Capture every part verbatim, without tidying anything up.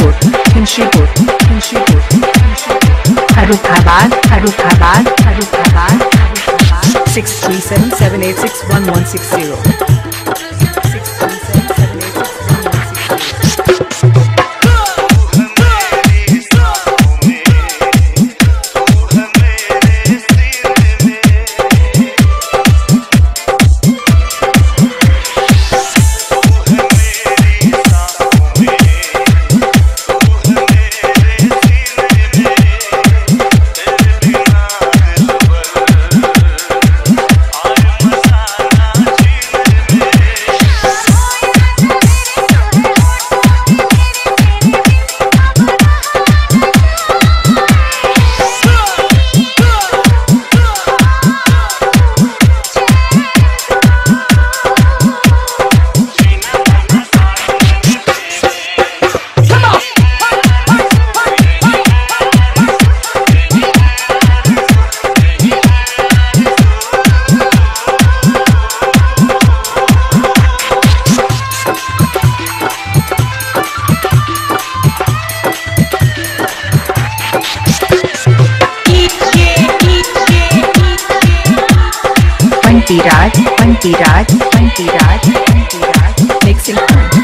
किंशीपुर किंशीपुर किंशीपुर हरुखाबाद हरुखाबाद हरुखाबाद हरुखाबाद six three seven seven eight six one one six zero. पंतीराज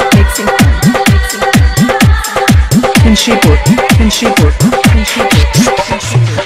पंतीराज पंतीराज पंतीराज मिक्सिंग मिक्सिंग मिक्सिंग किंशीपुर किंशीपुर किंशीपुर।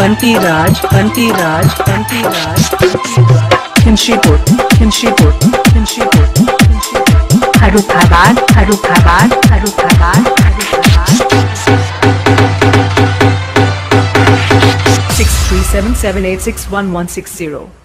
पंतीराज पंतीराज पंतीराज किंशीपुर किंशीपुर किंशीपुर किंशीपुर हरुखाबाद हरुखाबाद हरुखाबाद हरुखाबाद। पंतीराज पंतीराज पंतीराज किंशीपुर किंशीपुर किंशीपुर हरुखाबाद हरुखाबाद हरुखाबाद हरुखाबाद six three seven seven eight six one one six zero.